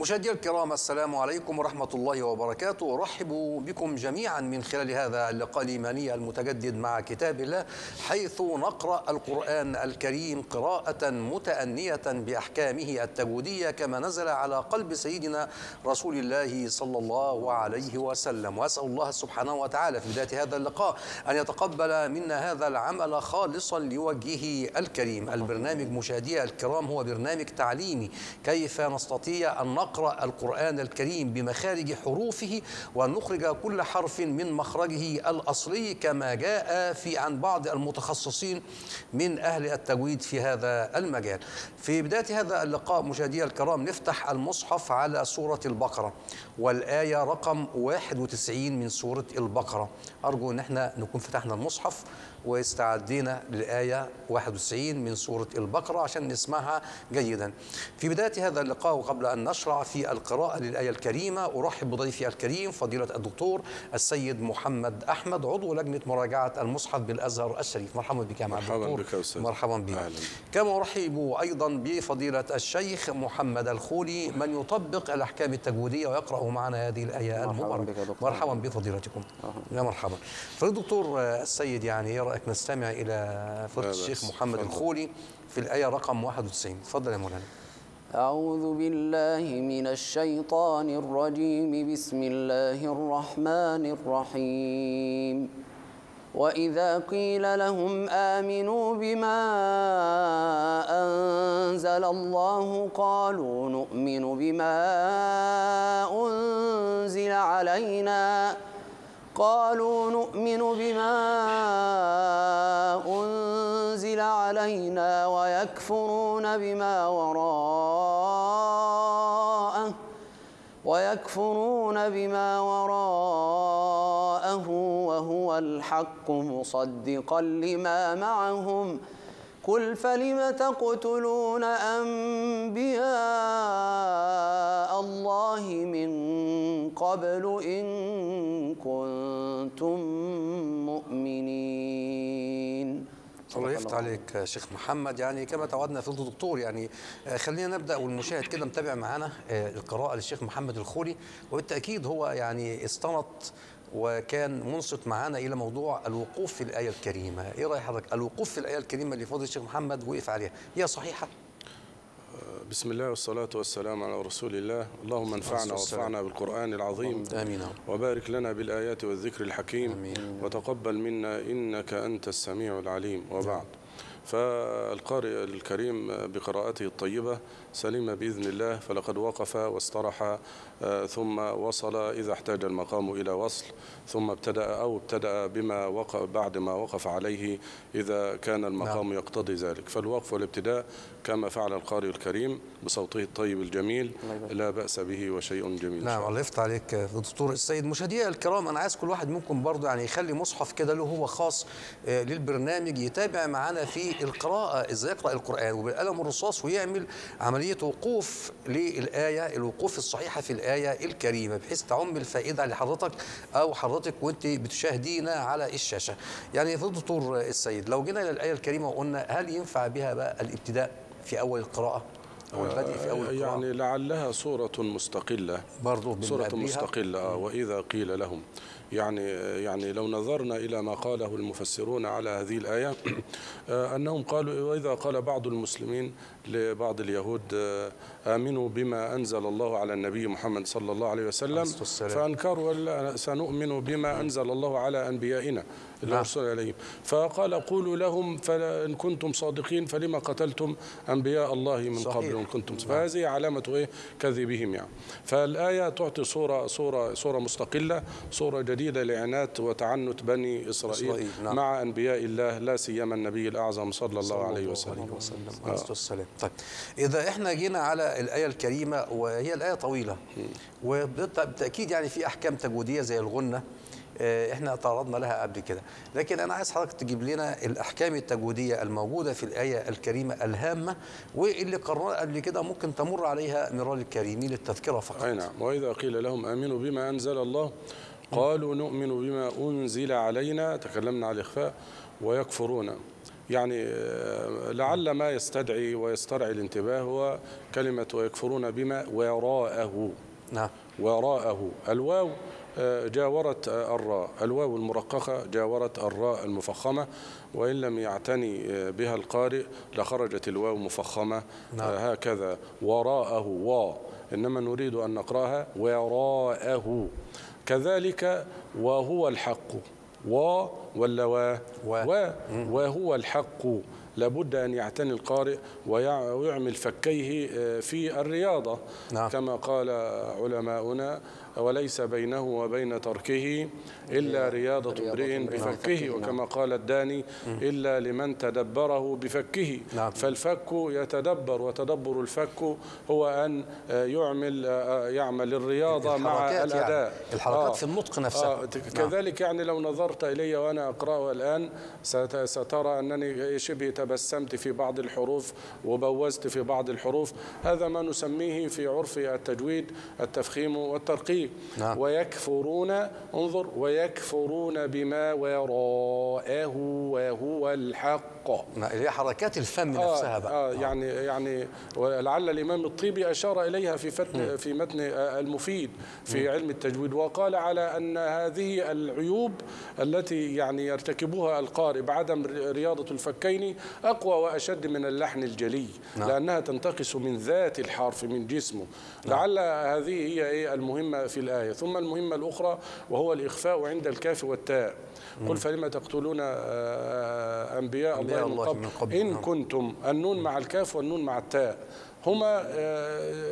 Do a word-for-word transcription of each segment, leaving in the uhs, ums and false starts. مشاهدي الكرام، السلام عليكم ورحمة الله وبركاته. أرحب بكم جميعا من خلال هذا اللقاء الإيماني المتجدد مع كتاب الله، حيث نقرأ القرآن الكريم قراءة متأنية بأحكامه التجويدية كما نزل على قلب سيدنا رسول الله صلى الله عليه وسلم. وأسأل الله سبحانه وتعالى في بداية هذا اللقاء أن يتقبل منا هذا العمل خالصا لوجهه الكريم. البرنامج مشاهدي الكرام هو برنامج تعليمي، كيف نستطيع أن نقرأ القرآن الكريم بمخارج حروفه ونخرج كل حرف من مخرجه الأصلي كما جاء في عن بعض المتخصصين من أهل التجويد في هذا المجال. في بداية هذا اللقاء مشاهدي الكرام نفتح المصحف على سورة البقرة والآية رقم واحد وتسعين من سورة البقرة. أرجو أن احنا نكون فتحنا المصحف واستعدينا للآية واحد وتسعين من سورة البقرة عشان نسمعها جيدا. في بداية هذا اللقاء وقبل أن نشرع في القراءة للآية الكريمة أرحب بضيفي الكريم فضيلة الدكتور السيد محمد أحمد، عضو لجنة مراجعة المصحف بالأزهر الشريف. مرحبا بك يا معالي الدكتور. مرحبا بك. كما أرحب أيضا بفضيلة الشيخ محمد الخولي من يطبق الأحكام التجويدية ويقرأ معنا هذه الآية المباركة. مرحبا بفضيلتكم. يا مرحبا. فضيلة الدكتور السيد، يعني رأيك نستمع إلى فضيلة الشيخ محمد فضل. الخولي في الآية رقم واحد وتسعين. تفضل يا مولانا. أعوذ بالله من الشيطان الرجيم، بسم الله الرحمن الرحيم. وإذا قيل لهم آمنوا بما أنزل الله قالوا نؤمن بما أنزل علينا قالوا نؤمن بما أنزل علينا ويكفرون بما وراءه ويكفرون بما وراءه وهو الحق مصدقا لما معهم. قل فلم تقتلون أنبياء الله من قبل إن كنتم مؤمنين. الله يفتح عليك شيخ محمد. يعني كما تعودنا فضيلة الدكتور، يعني خلينا نبدا والمشاهد كده متابع معانا القراءه للشيخ محمد الخولي، وبالتاكيد هو يعني استنط وكان منصت معانا الى موضوع الوقوف في الايه الكريمه. ايه راي حضرتك الوقوف في الايه الكريمه اللي فضيلة الشيخ محمد وقف عليها، هي صحيحه؟ بسم الله والصلاة والسلام على رسول الله. اللهم انفعنا وارفعنا بالقرآن العظيم، آمين، وبارك لنا بالآيات والذكر الحكيم، آمين، وتقبل منا إنك أنت السميع العليم. وبعد، فالقارئ الكريم بقراءته الطيبة سلم بإذن الله، فلقد وقف واسترح ثم وصل إذا احتاج المقام إلى وصل، ثم ابتدأ أو ابتدأ بما وقف بعد ما وقف عليه إذا كان المقام يقتضي ذلك. فالوقف والابتداء كما فعل القارئ الكريم بصوته الطيب الجميل لا بأس به وشيء جميل. نعم، الله يفتح عليك دكتور السيد. مشاهدينا الكرام، أنا عايز كل واحد منكم برضه يعني يخلي مصحف كده له هو خاص للبرنامج يتابع معنا فيه القراءة، إزاي يقرأ القرآن وبالقلم الرصاص ويعمل عملية وقوف للآية، الوقوف الصحيحة في الآية الكريمة بحيث تعم الفائدة لحضرتك أو حضرتك وأنت بتشاهدينا على الشاشة. يعني دكتور السيد، لو جينا إلى الآية الكريمة وقلنا هل ينفع بها بقى الابتداء في أول القراءة؟ في أول يعني لعلها سورة مستقلة برضو سورة مستقلة. وإذا قيل لهم، يعني يعني لو نظرنا إلى ما قاله المفسرون على هذه الآية أنهم قالوا وإذا قال بعض المسلمين لبعض اليهود آمنوا بما أنزل الله على النبي محمد صلى الله عليه وسلم فأنكروا سنؤمن بما أنزل الله على أنبيائنا المرسل عليهم، فقال قولوا لهم فإن كنتم صادقين فلما قتلتم أنبياء الله من قبل إن كنتم، فهذه علامة إيه كذبهم. يعني فالآية تعطي صورة صورة صورة مستقلة، صورة جديدة لعنات وتعنت بني إسرائيل, إسرائيل. نعم. مع أنبياء الله لا سيما النبي الأعظم صلى الله عليه وسلم. آه. طيب، إذا إحنا جينا على الآية الكريمة وهي الآية طويلة وبالتأكيد يعني في أحكام تجويدية زي الغنة احنا تعرضنا لها قبل كده، لكن انا عايز حضرتك تجيب لنا الاحكام التجويديه الموجوده في الايه الكريمه الهامه واللي قررنا قبل كده، ممكن تمر عليها مرار الكريم للتذكره فقط. اي نعم. واذا قيل لهم امنوا بما انزل الله قالوا نؤمن بما انزل علينا، تكلمنا على الاخفاء، ويكفرون يعني لعل ما يستدعي ويسترعي الانتباه هو كلمة ويكفرون بما وراءه. نعم. وراءه، الواو جاورت الراء، الواو المرققة جاورت الراء المفخمة، وإن لم يعتني بها القارئ لخرجت الواو مفخمة. نعم. هكذا وراءه وا، إنما نريد أن نقرأها وراءه. كذلك وهو الحق، و ولا و و وهو الحق، لابد أن يعتني القارئ ويعمل فكيه في الرياضة. نعم. كما قال علماؤنا وليس بينه وبين تركه إلا رياضة امرئ بفكه، وكما قال الداني إلا لمن تدبره بفكه. نعم. فالفك يتدبر، وتدبر الفك هو أن يعمل يعمل الرياضة مع الأداء، يعني الحركات آه في النطق نفسها. آه كذلك. نعم. يعني لو نظرت إلي وأنا أقرأها الآن سترى أنني شبه تبسمت في بعض الحروف وبوزت في بعض الحروف. هذا ما نسميه في عرف التجويد التفخيم والترقيق. نعم. ويكفرون، انظر، ويكفرون بما وراءه وهو الحق. نعم. هي حركات الفم آه نفسها بقى. آه آه. يعني يعني ولعل الإمام الطيبي أشار إليها في فتن في متن المفيد في م. علم التجويد، وقال على أن هذه العيوب التي يعني يرتكبها القارئ بعدم رياضة الفكين أقوى وأشد من اللحن الجلي. نعم. لأنها تنتقص من ذات الحرف من جسمه. نعم. لعل هذه هي المهمة في الآية. ثم المهمة الأخرى وهو الإخفاء عند الكاف والتاء. قل فلما تقتلون أنبياء الله من قبل, من قبل إن كنتم. النون مع الكاف والنون مع التاء هما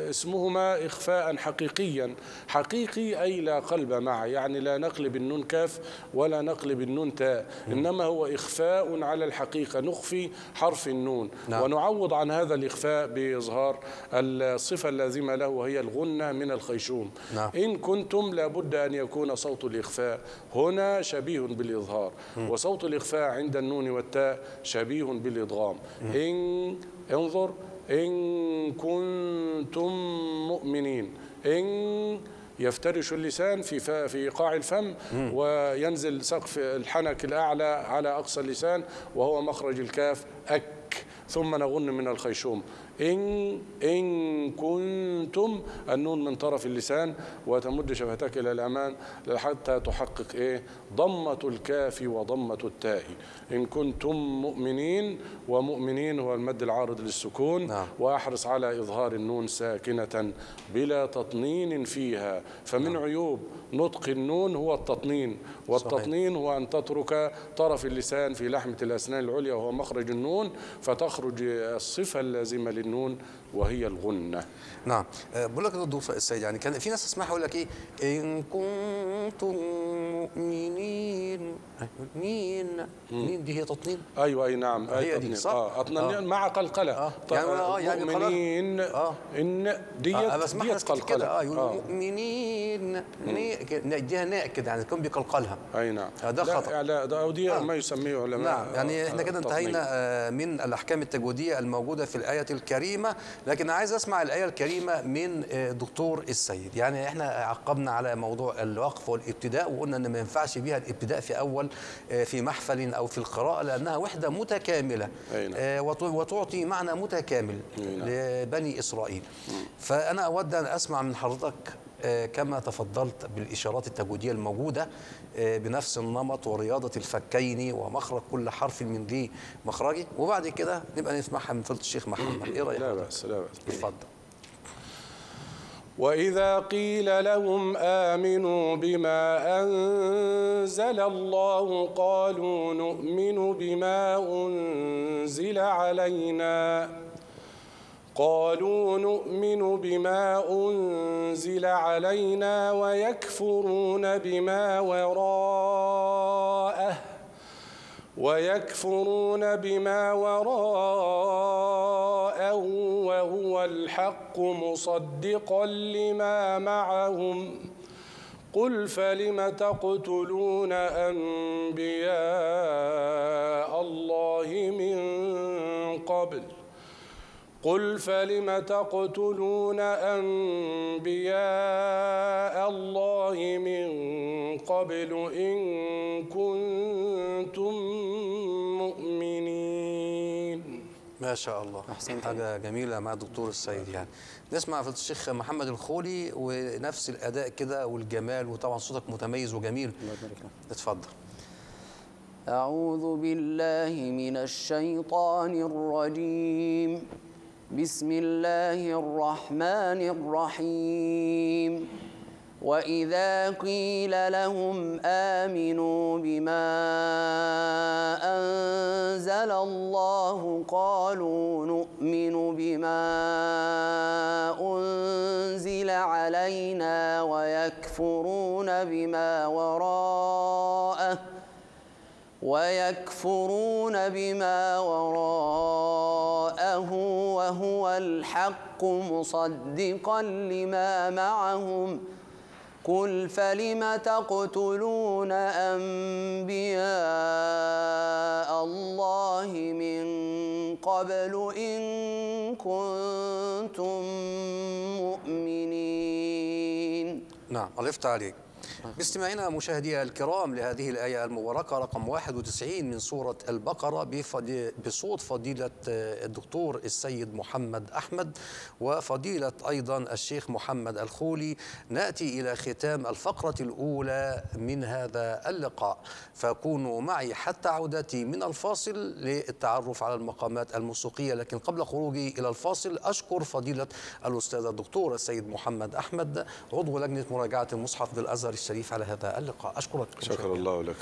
اسمهما إخفاء حقيقيا، حقيقي أي لا قلب معه، يعني لا نقلب النون كاف ولا نقلب النون تاء، إنما هو إخفاء على الحقيقة، نخفي حرف النون. نعم. ونعوض عن هذا الإخفاء بإظهار الصفة اللازمة له وهي الغنة من الخيشوم. نعم. إن كنتم لابد أن يكون صوت الإخفاء هنا شبيه بالإظهار، م. وصوت الإخفاء عند النون والتاء شبيه بالإضغام. م. إن، انظر، إن كنتم مؤمنين، إن يفترش اللسان في في قاع الفم وينزل سقف الحنك الأعلى على أقصى اللسان وهو مخرج الكاف أك، ثم نغن من الخيشوم. إن إن كنتم، النون من طرف اللسان وتمد شفتك إلى الأمام حتى تحقق إيه؟ ضمة الكاف وضمة التاء. إن كنتم مؤمنين، ومؤمنين هو المد العارض للسكون. نعم. وأحرص على إظهار النون ساكنة بلا تطنين فيها، فمن نعم. عيوب نطق النون هو التطنين، والتطنين صحيح. هو أن تترك طرف اللسان في لحمة الأسنان العليا وهو مخرج النون، فتخرج الصفة اللازمة للنون النون وهي الغنة. نعم. بقول لك الدكتور السيد، يعني كان في ناس اسمعها يقول لك ايه، ان كنتم مؤمنين، مين مين دي هي تطنين؟ ايوه اي نعم هي دي صح؟ اه اطنان مع قلقله. اه يعني مؤمنين اه ان ديت ديت قلقله. اه يقولوا مؤمنين نديها ناء كده، يعني تكون بيقلقلها. اي نعم. ده خطأ. لا ده دي ما يسميه علماء. نعم. يعني احنا كده انتهينا من الأحكام التجويدية الموجودة في الآية الكريمة، لكن عايز اسمع الآية الكريمة من الدكتور السيد. يعني احنا عقبنا على موضوع الوقف والابتداء، وقلنا ان ما ينفعش بيها الابتداء في اول في محفل او في القراءة لانها وحدة متكاملة وتعطي معنى متكامل لبني اسرائيل. فانا اود ان اسمع من حضرتك كما تفضلت بالإشارات التجويدية الموجودة بنفس النمط ورياضة الفكين ومخرج كل حرف من ذي مخرجه، وبعد كده نبقى نسمعها من فضيلة الشيخ محمد. إيه رأيك؟ لا بأس لا بأس. اتفضل. وإذا قيل لهم آمنوا بما أنزل الله قالوا نؤمن بما أنزل علينا قالوا نؤمن بما أنزل علينا ويكفرون بما وراءه ويكفرون بما وراءه وهو الحق مصدقا لما معهم قل فلم تقتلون أنبياء الله من قبل قل فلم تقتلون أنبياء الله من قبل إن كنتم مؤمنين. ما شاء الله. حاجه جميله مع الدكتور السيد. يعني نسمع في الشيخ محمد الخولي ونفس الاداء كده والجمال، وطبعا صوتك متميز وجميل. الله يبارك فيك. اتفضل. اعوذ بالله من الشيطان الرجيم. بسم الله الرحمن الرحيم. وإذا قيل لهم آمنوا بما أنزل الله قالوا نؤمن بما أنزل علينا ويكفرون بما وراءه ويكفرون بما وراءه وهو الحق مصدقا لما معهم، قل فلم تقتلون أنبياء الله من قبل إن كنتم مؤمنين. نعم، ألفت عليك. باستماعنا مشاهدينا الكرام لهذه الآية المباركة رقم واحد وتسعين من سورة البقرة بصوت فضيلة الدكتور السيد محمد أحمد وفضيلة أيضا الشيخ محمد الخولي، نأتي إلى ختام الفقرة الأولى من هذا اللقاء، فكونوا معي حتى عودتي من الفاصل للتعرف على المقامات الموسيقية. لكن قبل خروجي إلى الفاصل أشكر فضيلة الأستاذ الدكتور السيد محمد أحمد عضو لجنة مراجعة المصحف بالأزهر الشريف على هذا اللقاء. أشكرك. شكر الله لك.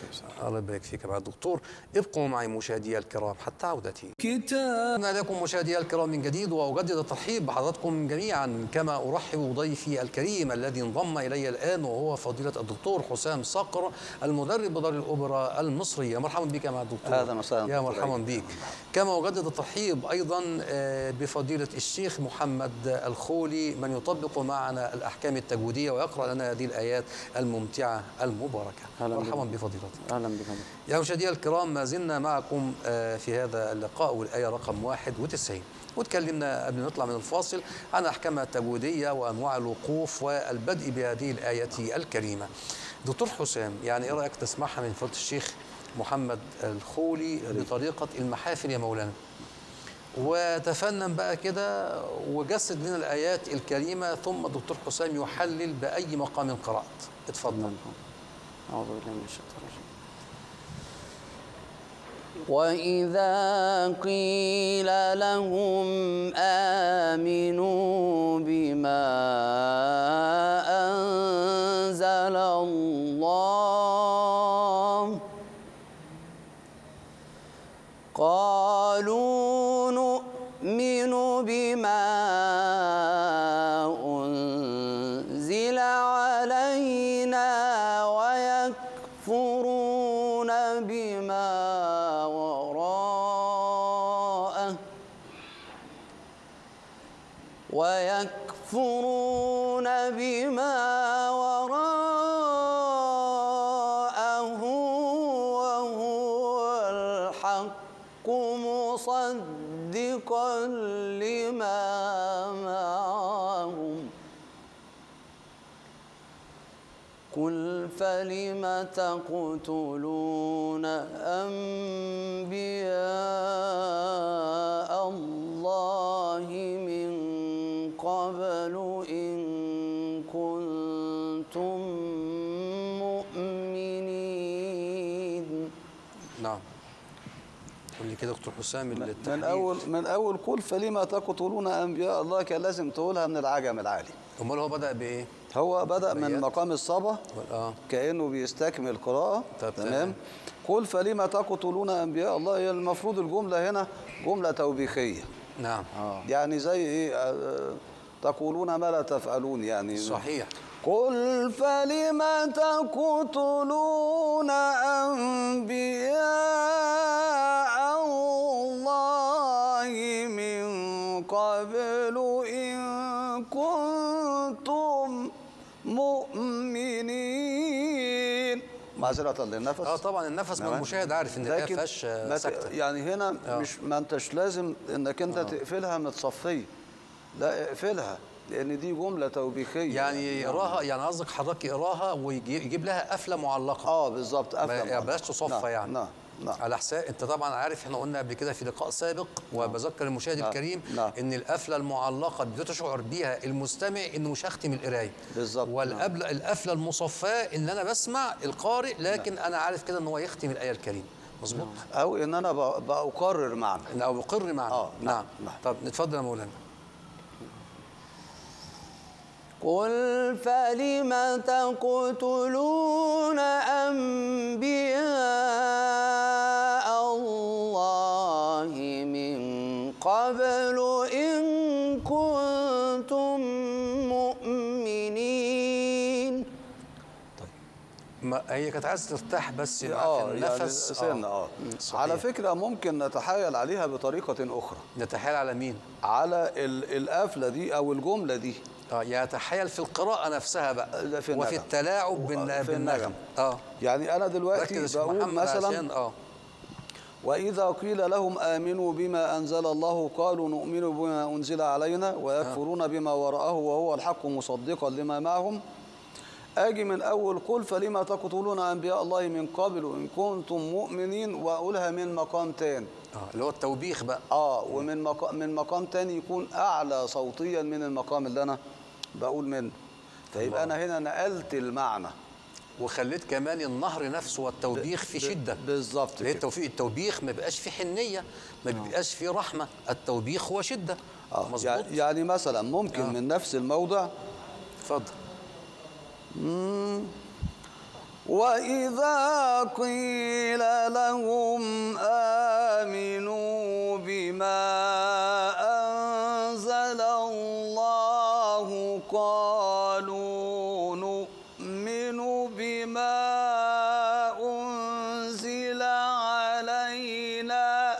الله يبارك فيك مع الدكتور. ابقوا معي مشاهدي الكرام حتى عودتي. كتابنا لكم مشاهدي الكرام من جديد، وأجدد الترحيب بحضراتكم جميعا، كما أرحب بضيفي الكريم الذي انضم إلي الآن وهو فضيلة الدكتور حسام صقر المدرب بدار الأوبرا المصرية. مرحبا بك مع الدكتور. هذا مساء. يا مرحبا بك. كما أجدد الترحيب أيضا بفضيلة الشيخ محمد الخولي من يطبق معنا الأحكام التجويدية ويقرأ لنا هذه الآيات الممتعة المباركة. مرحبا بفضيلتك. أهلا بكم. يا مشاهدينا الكرام، ما زلنا معكم في هذا اللقاء والآية رقم واحد وتسعين، وتكلمنا قبل نطلع من الفاصل عن أحكامها التجويدية وأنواع الوقوف والبدء بهذه الآية الكريمة. دكتور حسام، يعني إيه رأيك تسمعها من فضيلة الشيخ محمد الخولي بطريقة المحافل يا مولانا، وتفنن بقى كده وجسد لنا الآيات الكريمة، ثم الدكتور حسام يحلل بأي مقام قرأت. اتفضل. أعوذ بالله من الشيطان الرجيم. وإذا قيل لهم آمنوا بما أنزل الله قالوا نؤمن بما أنزل علينا ويكفرون بما وراءه ويكفرون بما وراءه وهو الحق مصدقا مصدقا لما معهم، قل فلم تقتلون أنبياء الله من قبل إن كنتم مؤمنين. نعم، قول لي كده دكتور حسام. من اول من اول قول فلما تقتلون انبياء الله كان لازم تقولها من العجم العالي. امال هو بدا بايه؟ هو بدا من مقام الصبا اه كانه بيستكمل قراءه. تمام. قل فلما تقتلون انبياء الله، هي المفروض الجمله هنا جمله توبيخيه. نعم. آه. يعني زي ايه؟ تقولون ما لا تفعلون يعني. صحيح. قل فلم تقتلون أنبياء الله من قبل إن كنتم مؤمنين. معذرة للنفس. اه طبعا النفس، ما المشاهد عارف ان ده فش سكتة. يعني هنا أوه. مش ما انتش لازم انك انت أوه. تقفلها متصفيه، لا اقفلها لأن دي جملة توبيخية. يعني يقراها، يعني قصدك حضرتك يقراها ويجيب لها قفلة معلقة. اه بالظبط، قفلة معلقة. ما بلاش تصفى يعني. نعم. نعم. على حساب انت طبعا عارف احنا قلنا قبل كده في لقاء سابق وبذكر المشاهد نعم. الكريم نعم. ان القفله المعلقه بدون تشعر بيها المستمع انه مش هختم القرايه بالظبط، والقبله نعم. القفله المصفاه ان انا بسمع القارئ لكن نعم. انا عارف كده ان هو يختم الايه الكريمه مظبوط، او ان انا بأقرر معنى او بقرر معنى اه نعم. نعم. نعم طب نتفضل يا مولانا. قل فلم تقتلون أنبياء الله من قبل إن كنتم مؤمنين. طيب ما هي كانت عايزة ترتاح بس اه النفس يعني سنة اه على فكرة ممكن نتحايل عليها بطريقة أخرى. نتحايل على مين؟ على القفلة دي أو الجملة دي اه يتحايل في القراءه نفسها بقى في وفي التلاعب بالنغم اه يعني انا دلوقتي بقول مثلا اه واذا قيل لهم امنوا بما انزل الله قالوا نؤمن بما انزل علينا ويكفرون آه. بما وراءه وهو الحق مصدقا لما معهم. اجي من اول قل فلما تقتلون انبياء الله من قبل ان كنتم مؤمنين واقولها من مقام تاني اه اللي هو التوبيخ بقى اه ومن مقام من مقام تاني يكون اعلى صوتيا من المقام اللي انا بقول منه، فيبقى انا هنا نقلت المعنى وخليت كمان النهر نفسه والتوبيخ في شده بالظبط كده. التوفيق التوبيخ ما بقاش فيه حنيه، ما بيبقاش فيه رحمه، التوبيخ هو شده اه مظبوط. يعني مثلا ممكن آه. من نفس الموضع اتفضل وإذا قيل لهم آمنوا بما أنزل الله قالوا نؤمن بما أنزل علينا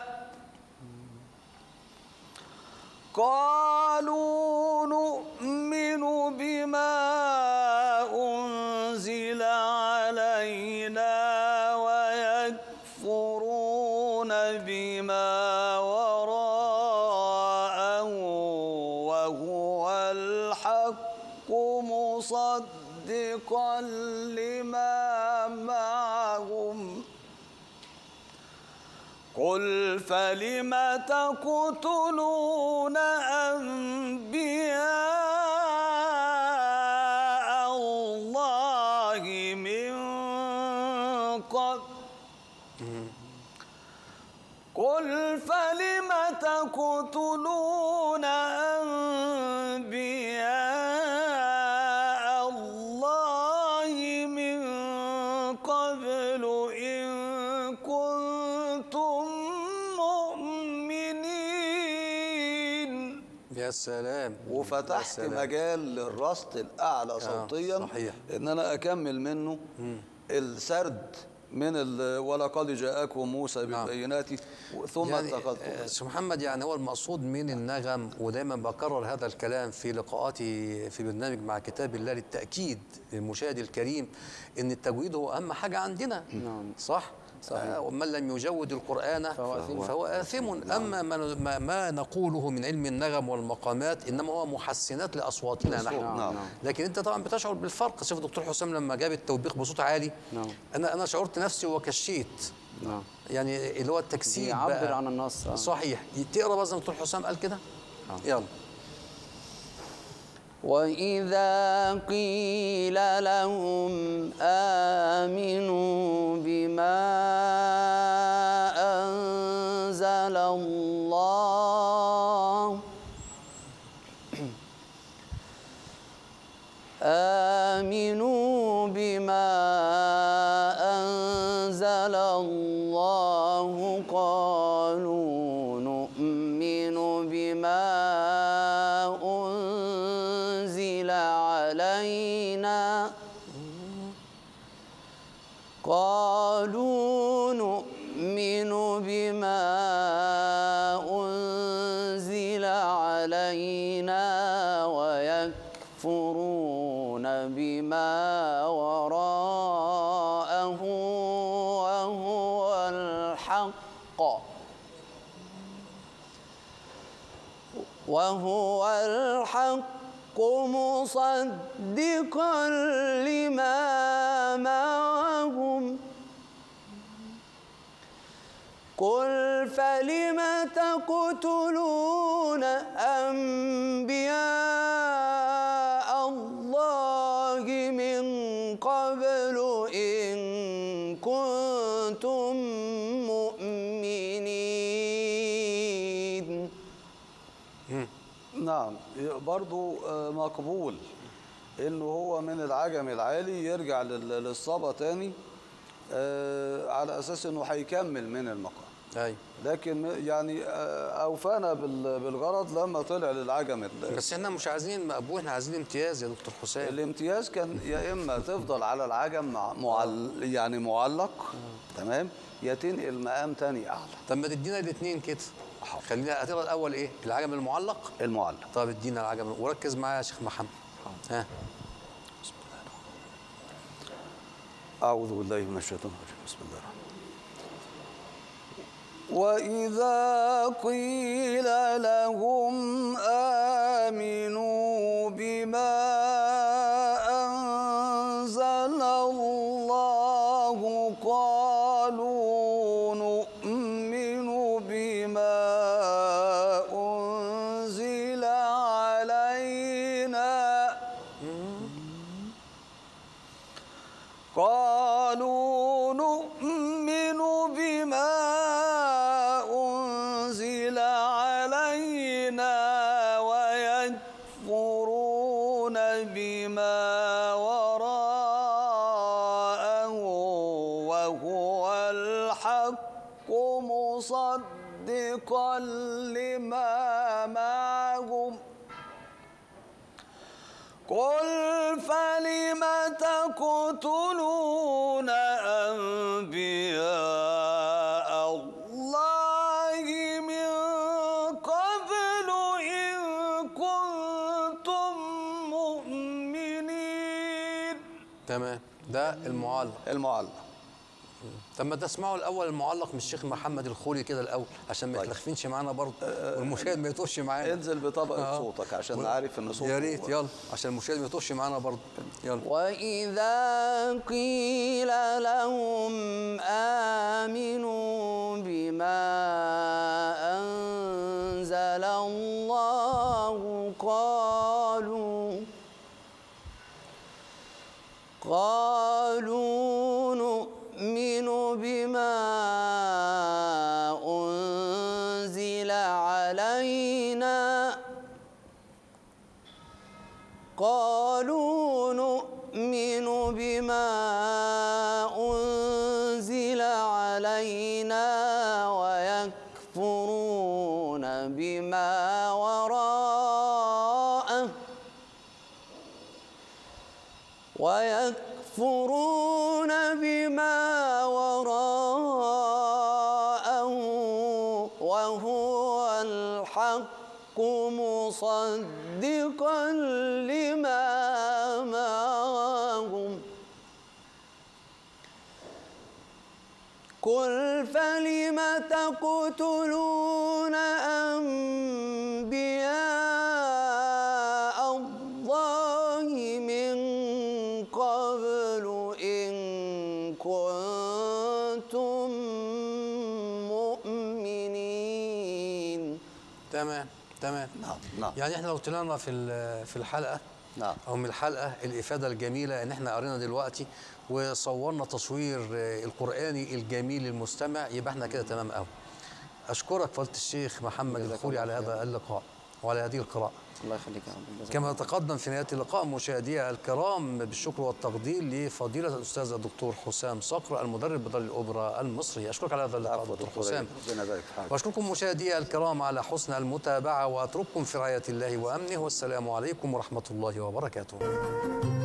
قالوا نؤمن بما مصدقا لما معهم. قل فلم تقتلون أنبياء الله من قبل قل فلم تقتلون يا سلام. وفتحت مجال للرصد الاعلى صوتيا صحيح. ان انا اكمل منه مم. السرد من ولقد جاءكم موسى بالبينات ثم يعني اتخذتم. سي محمد يعني هو المقصود من النغم، ودايما بكرر هذا الكلام في لقاءاتي في برنامج مع كتاب الله للتاكيد للمشاهد الكريم ان التجويد هو اهم حاجه عندنا مم. صح؟ صحيح. ومن لم يجود القرآن فهو, فهو آثم. أما ما, ما نقوله من علم النغم والمقامات إنما هو محسنات لأصواتنا نحن نعم. لكن أنت طبعا بتشعر بالفرق. شوف دكتور حسام لما جاب التوبيخ بصوت عالي نعم. أنا أنا شعرت نفسي وكشيت نعم. يعني اللي هو التكسير يعبر عن النص صحيح. تقرأ بقى زي ما دكتور حسام قال كده نعم. يلا وإذا قيل لهم آمنوا بما أنزل الله آمنوا بما أنزل الله قالوا نؤمن بما قالوا نؤمن بما أنزل علينا ويكفرون بما وراءه وهو الحق وهو الحق مصدقا لما معهم قل فلم تقتلون أنبياء الله من قبل إن كنتم مؤمنين. نعم، برضو مقبول إنه هو من العجم العالي يرجع للصبا تاني آه على أساس إنه هيكمل من المقام. أيوة. لكن يعني آه أوفانا بالغرض لما طلع للعجم. بس إحنا مش عايزين مقبول، إحنا عايزين امتياز يا دكتور حسام. الامتياز كان يا إما تفضل على العجم مع معل يعني معلق تمام، يا تنقل مقام تاني أعلى. طب ما تدينا الاتنين كده. خلينا هتبقى الأول إيه؟ العجم المعلق؟ المعلق. طب ادينا العجم وركز معايا يا شيخ محمد. ها. أعوذ بالله من الشيطان الرجيم، بسم الله الرحمن الرحيم. وإذا قيل لهم آمنوا بما أنزل الله قالوا نؤمن بما أنزل علينا قالوا مصدقا لما معهم. قل فلم تقتلون أنبياء الله من قبل إن كنتم مؤمنين. تمام، ده المعلق. المعلق. طب ما تسمعوا الاول المعلق من الشيخ محمد الخولي كده الاول عشان ما يتلخفنش معانا برضه والمشاهد ما يتوهش معانا. انزل بطبقه آه. صوتك عشان عارف ان صوتك يا ريت. يلا عشان المشاهد ما يتوهش معانا برضه. يلا. واذا قيل لهم امنوا بما انزل الله قالوا قالوا نؤمن نؤمن بما أنزل علينا قالوا نؤمن بما أنزل علينا ويكفرون بما وراءه ويكفرون يكفرون بما وراءه وهو الحق مصدقا لما معهم. قل فلم تقتلون أنبياء الله من قبل إن كنتم مؤمنين. تمام تمام. نعم نعم. يعني احنا لو طلعنا في في الحلقه نعم او من الحلقه الافاده الجميله ان احنا قرينا دلوقتي وصورنا تصوير القراني الجميل للمستمع يبقى احنا كده تمام قوي. اشكرك فضيله الشيخ محمد الخولي على هذا اللقاء وعلى هذه القراءة. الله يخليك يا رب. كما تقدم في نهاية اللقاء مشاهدينا الكرام بالشكر والتقدير لفضيلة الأستاذ الدكتور حسام صقر المدرب بدار الأوبرا المصري. أشكرك على هذا اللقاء دكتور حسام. وأشكركم مشاهدينا الكرام على حسن المتابعة وأترككم في رعاية الله وأمنه والسلام عليكم ورحمة الله وبركاته.